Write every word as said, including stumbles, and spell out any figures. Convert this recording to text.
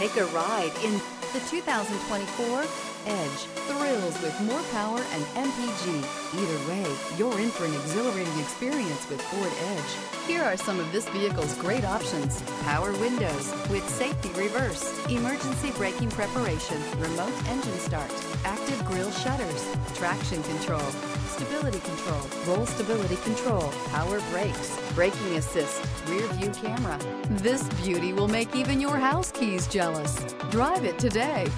Take a ride in the two thousand twenty-four Edge. Thrills with more power and M P G. Either way, you're in for an exhilarating experience with Ford Edge. Here are some of this vehicle's great options: power windows with safety reverse, emergency braking preparation, remote engine start, active grille shutters, traction control, stability control, roll stability control, power brakes, braking assist, rear view camera. This beauty will make even your house keys jealous. Drive it today.